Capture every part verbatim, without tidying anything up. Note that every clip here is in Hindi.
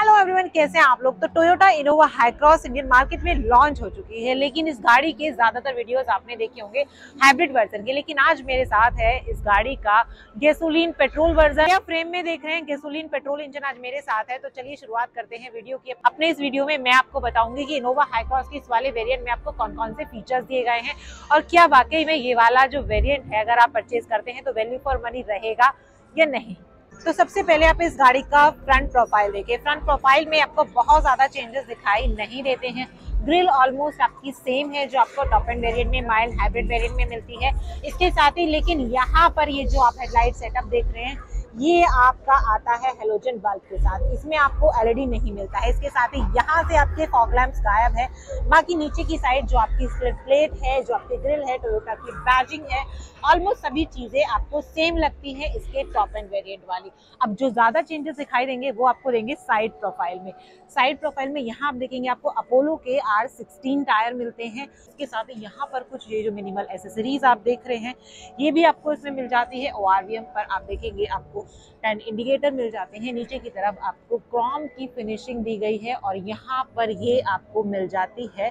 हेलो एवरीवन, कैसे हैं आप लोग। तो Toyota Innova Hycross Indian market में लॉन्च हो चुकी है, लेकिन इस गाड़ी के ज़्यादातर वीडियोस आपने देखे होंगे हाइब्रिड वर्जन के। लेकिन आज मेरे साथ है इस गाड़ी का गैसोलीन पेट्रोल वर्जन। या फ्रेम में देख रहे हैं गैसोलीन पेट्रोल इंजन आज मेरे साथ है। तो चलिए शुरुआत करते हैं वीडियो की। अपने इस वीडियो में मैं आपको बताऊंगी कि इनोवा हाईक्रॉस के इस वाले वेरियंट में आपको कौन कौन से फीचर्स दिए गए हैं और क्या वाकई में ये वाला जो वेरियंट है अगर आप परचेज करते हैं तो वैल्यू फॉर मनी रहेगा या नहीं। तो सबसे पहले आप इस गाड़ी का फ्रंट प्रोफाइल देखें। फ्रंट प्रोफाइल में आपको बहुत ज़्यादा चेंजेस दिखाई नहीं देते हैं। ग्रिल ऑलमोस्ट आपकी सेम है जो आपको टॉप एंड वेरिएंट में, माइल्ड हाइब्रिड वेरिएंट में मिलती है। इसके साथ ही लेकिन यहाँ पर ये जो आप हेडलाइट सेटअप देख रहे हैं ये आपका आता है हेलोजन बल्ब के साथ। इसमें आपको एलईडी नहीं मिलता है। इसके साथ ही यहाँ से आपके फॉग लैंप्स गायब है। बाकी नीचे की साइड जो आपकी स्प्लिट प्लेट है, जो आपकी ग्रिल है, टोयोटा की बैजिंग है, ऑलमोस्ट सभी चीज़ें आपको सेम लगती हैं इसके टॉप एंड वेरिएंट वाली। अब जो ज़्यादा चेंजेस दिखाई देंगे वो आपको देंगे साइड प्रोफाइल में। साइड प्रोफाइल में यहाँ आप देखेंगे आपको अपोलो के आर सिक्सटीन टायर मिलते हैं। इसके साथ ही यहाँ पर कुछ ये जो मिनिमल एसेसरीज आप देख रहे हैं ये भी आपको इसमें मिल जाती है। ओ आर वी एम पर आप देखेंगे आपको टर्न इंडिकेटर मिल जाते हैं। नीचे की तरफ आपको क्रोम की फिनिशिंग दी गई है और यहाँ पर ये आपको मिल जाती है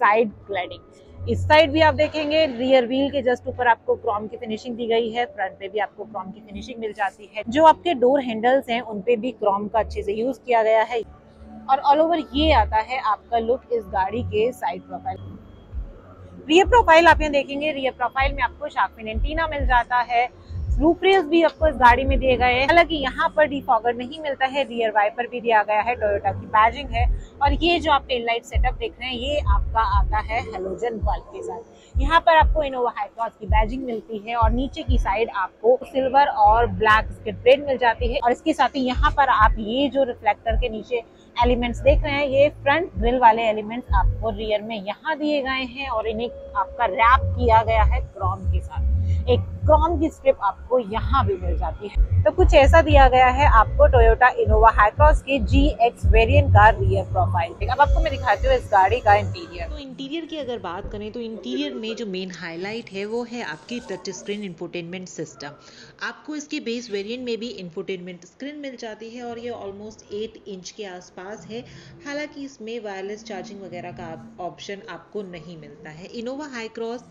साइड क्लैडिंग। इस साइड भी आप देखेंगे रियर व्हील के जस्ट ऊपर आपको क्रोम की फिनिशिंग दी गई है। फ्रंट पे भी आपको क्रोम की फिनिशिंग मिल जाती है। जो आपके डोर हैंडल्स हैं उन पे भी क्रोम का अच्छे से यूज किया गया है। और ऑल ओवर ये आता है आपका लुक इस गाड़ी के साइड प्रोफाइल। रियर प्रोफाइल आप यहाँ देखेंगे, रियर प्रोफाइल में आपको शार्क फिन एंटीना मिल जाता है। रूफ रेल्स भी आपको इस गाड़ी में दिए गए हैं, हालांकि यहाँ पर डिफॉगर नहीं मिलता है। रियर वाइपर भी दिया गया है, टोयोटा की बैजिंग है। और ये जो आप टेल लाइट सेटअप देख रहे हैं ये आपका आता है हेलोजन बल्ब के साथ। यहाँ पर आपको इनोवा हाईक्रॉस की बैजिंग मिलती है और नीचे की साइड आपको सिल्वर और ब्लैक स्किड प्लेट मिल जाती है। और इसके साथ ही यहाँ पर आप ये जो रिफ्लेक्टर के नीचे एलिमेंट्स देख रहे हैं ये फ्रंट ग्रिल वाले एलिमेंट्स आपको रियर में यहाँ दिए गए हैं और इन्हें आपका रैप किया गया है क्रोम के साथ। एक क्रोम की स्ट्रिप आपको यहाँ भी मिल जाती है। तो कुछ ऐसा दिया गया है आपको टोयोटा इनोवा हाईक्रॉस के जी एक्स वेरियंट का रियर प्रोफाइल। अब आपको मैं दिखाती हूँ इस गाड़ी का इंटीरियर। तो इंटीरियर की अगर बात करें तो इंटीरियर में जो मेन हाईलाइट है वो है आपकी टच स्क्रीन इंफोटेनमेंट सिस्टम। आपको इसके बेस वेरियंट में भी इंफोटेनमेंट स्क्रीन मिल जाती है और ये ऑलमोस्ट एट इंच के आसपास है। हालांकि इसमें वायरलेस चार्जिंग वगैरह का ऑप्शन आपको नहीं मिलता है। इनोवा हाईक्रॉस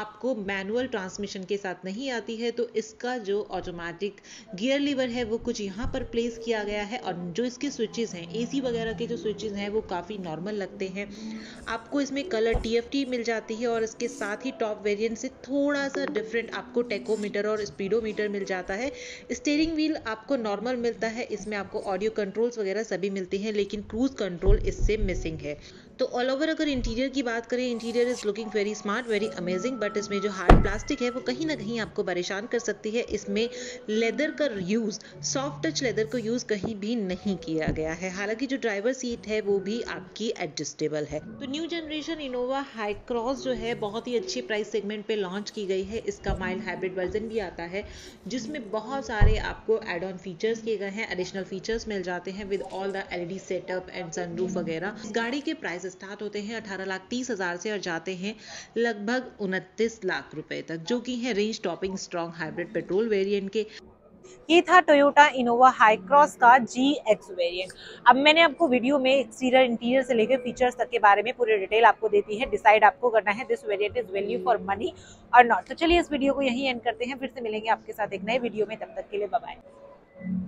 आपको मैनुअल ट्रांसमिशन के साथ नहीं आती है, तो इसका जो ऑटोमेटिक गियर लीवर है वो कुछ यहाँ पर प्लेस किया गया है। और जो इसके स्विचेस हैं, एसी वगैरह के जो स्विचेस हैं वो काफ़ी नॉर्मल लगते हैं। आपको इसमें कलर टी एफ टी मिल जाती है और इसके साथ ही टॉप वेरियंट से थोड़ा सा डिफरेंट आपको टेकोमीटर और स्पीडोमीटर मिल जाता है। स्टीयरिंग व्हील आपको नॉर्मल मिलता है, इसमें आपको ऑडियो कंट्रोल्स वगैरह सभी मिलते हैं, लेकिन क्रूज कंट्रोल इससे मिसिंग है। तो ऑल ओवर अगर इंटीरियर की बात करें, interior is looking very smart, very amazing. But इसमें जो हार्ड प्लास्टिक है वो कहीं ना कहीं आपको परेशान कर सकती है। इसमें लेदर का यूज़, सॉफ्ट टच लेदर का यूज़ कहीं भी नहीं किया गया है। हालांकि जो ड्राइवर सीट है वो भी आपकी एडजस्टेबल है। तो न्यू जनरेशन इनोवा हाईक्रॉस जो है बहुत ही अच्छे प्राइस सेगमेंट पर लॉन्च की गई है। इसका माइल्ड हाइब्रिड वर्जन भी आता है जिसमें बहुत सारे आपको एड ऑन फीचर्स किए गए हैं, एडिशनल फीचर्स मिल जाते हैं with all the L E D setup and sunroof वगैरह। इस गाड़ी के प्राइस स्टार्ट होते हैं अठारह लाख तीस हजार से और जाते हैं लगभग उनतीस लाख रुपए तक, जो कि है range topping strong hybrid petrol variant के। ये था टोयोटा इनोवा हाईक्रॉस का जी एक्स वेरियंट। अब मैंने आपको वीडियो में एक्सटीरियर, इंटीरियर से लेकर फीचर्स तक के बारे में पूरी डिटेल आपको देती है। डिसाइड आपको करना है this variant is value for money और नॉट। तो चलिए इस वीडियो को यहीं एंड करते हैं। फिर से मिलेंगे आपके साथ एक नए वीडियो में, तब तक के लिए बाय बाय।